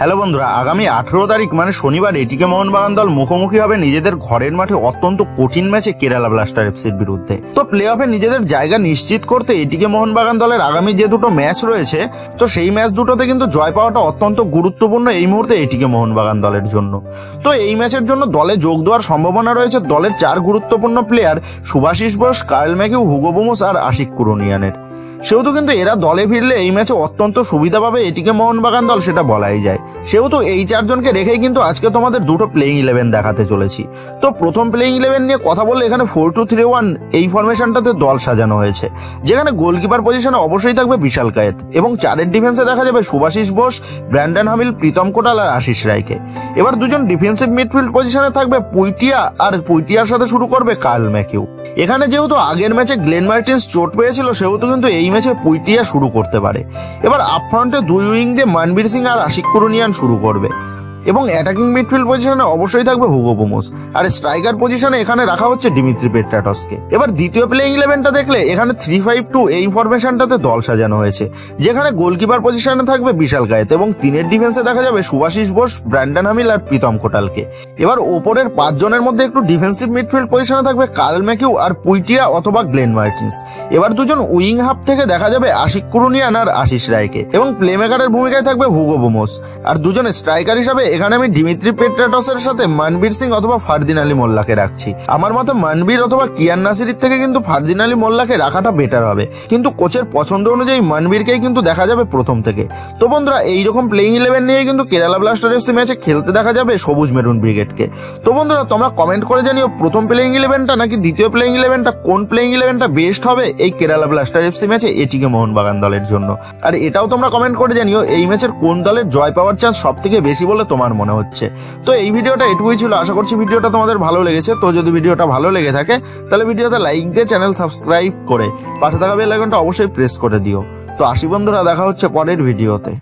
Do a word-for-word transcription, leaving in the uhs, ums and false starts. Hello বন্ধুরা, আগামী আঠারো তারিখ মানে শনিবার এটিকে মোহনবাগান দল মুখোমুখি হবে নিজেদের ঘরের মাঠে অত্যন্ত কঠিন ম্যাচে কেরালা ব্লাস্টার এফসির বিরুদ্ধে। তো প্লেঅফে নিজেদের জায়গা নিশ্চিত করতে এটিকে মোহনবাগান দলের আগামী যে দুটো ম্যাচ রয়েছে, তো সেই ম্যাচ দুটোতে কিন্তু জয় পাওয়াটা অত্যন্ত গুরুত্বপূর্ণ এই মুহূর্তে এটিকে মোহনবাগান দলের জন্য। তো এই ম্যাচের জন্য দলে যোগ দেওয়ার সম্ভাবনা রয়েছে দলের চার গুরুত্বপূর্ণ player Subhasish Bose, Carl McHugh, Hugo Boumous আর আশিক কুরুনিয়ানের। সেহেতু কিন্তু এরা দলে ফিরলে এই ম্যাচে অত্যন্ত সুবিধা পাবে এটিকে মোহনবাগান দল, সেটা বলাই যায়। সেহেতু এই চারজনকে রেখেই কিন্তু আজকে তোমাদের দুটো প্লেইং ইলেভেন দেখাতে চলেছি। তো প্রথম প্লেইং ইলেভেন নিয়ে কথা বললে এখানে ফোর টু থ্রি ওয়ান এই ফরমেশনটাতে দল সাজানো হয়েছে, যেখানে গোলকিপার পজিশনে অবশ্যই থাকবে বিশাল কায়েত এবং চারের ডিফেন্সে দেখা যাবে সুভাশিস বোস, ব্র্যান্ডন হামিল, প্রীতম কোটাল আর আশিস রায়কে। এবার দুজন ডিফেন্সিভ মিডফিল্ড পজিশনে থাকবে পুইটিয়া, আর পুইটিয়ার সাথে শুরু করবে কার্ল ম্যাকু। এখানে যেহেতু আগের ম্যাচে গ্লেন মার্টিন্স চোট পেয়েছিল, সেহেতু কিন্তু এই ম্যাচে পুইটিয়া শুরু করতে পারে। এবার আপফ্রন্টে দুই উইং দিয়ে মানবীর সিং আর আশিক কুরুনিয়ান শুরু করবে এবং অ্যাটাকিং মিডফিল্ড পজিশনে অবশ্যই থাকবে হুগো বোমস, আর স্ট্রাইকার পজিশনে এখানে রাখা হচ্ছে ডিমিত্রি পেট্রাটসকে। এবার দ্বিতীয় প্লেইং ইলেভেনটা দেখলে এখানে থ্রি ফাইভ টু এই ফরমেশনটাতে দল সাজানো হয়েছে, যেখানে গোলকিপার পজিশনে থাকবে বিশাল গায়েত এবং তিনের ডিফেন্সে দেখা যাবে সুভাশিস বোস, ব্র্যান্ডন হামিল আর প্রীতম কোটালকে। এবার ওপরের পাঁচজনের মধ্যে একটু ডিফেন্সিভ মিডফিল্ড পজিশনে থাকবে কার্ল ম্যাকু আর পুইটিয়া অথবা গ্লেন মার্টিন্স। এবার দুজন উইং হাফ থেকে দেখা যাবে আশিক কুরুনিয়ান আর আশিস রায়কে এবং প্লেমেকারের ভূমিকায় থাকবে হুগো বোমস। আর দুজন স্ট্রাইকার হিসাবে এখানে আমি ডিমিত্রি পেট্রাটসের সাথে মানবীর সিং অথবা ফারদিন আলী মোল্লাকে রাখছি। আমার মতে মানবীর অথবা কিয়ান নাসিরির থেকে কিন্তু ফারদিন আলী মোল্লাকে রাখাটা বেটার হবে, কিন্তু কোচের পছন্দ অনুযায়ী মানবীরকেই কিন্তু দেখা যাবে প্রথম থেকে। তো বন্ধুরা, এইরকম প্লেইং ইলেভেন নিয়ে কিন্তু কেরালা ব্লাস্টার এফসি ম্যাচে খেলতে দেখা যাবে সবুজ মেরুন ব্রিগেডকে। তো বন্ধুরা, তোমরা কমেন্ট করে জানিও প্রথম প্লেইং ইলেভেনটা নাকি দ্বিতীয় প্লেইং ইলেভেনটা, কোন প্লেইং ইলেভেনটা বেস্ট হবে এই কেরালা ব্লাস্টার এফসি ম্যাচে এটিকে মোহনবাগান দলের জন্য। আর এটাও তোমরা কমেন্ট করে জানিও এই ম্যাচের কোন দলের জয় পাওয়ার চান্স সব থেকে বেশি বলে আমার মনে হচ্ছে। তো এই ভিডিওটা এটুকুই ছিল, আশা করছি ভিডিওটা তোমাদের ভালো লেগেছে। তো যদি ভিডিওটা ভালো লেগে থাকে তাহলে ভিডিওতে লাইক দিয়ে চ্যানেল সাবস্ক্রাইব করে পাশে থাকা বেল আইকনটা অবশ্যই প্রেস করে দিও। তো আসি বন্ধুরা, দেখা হচ্ছে পরের ভিডিওতে।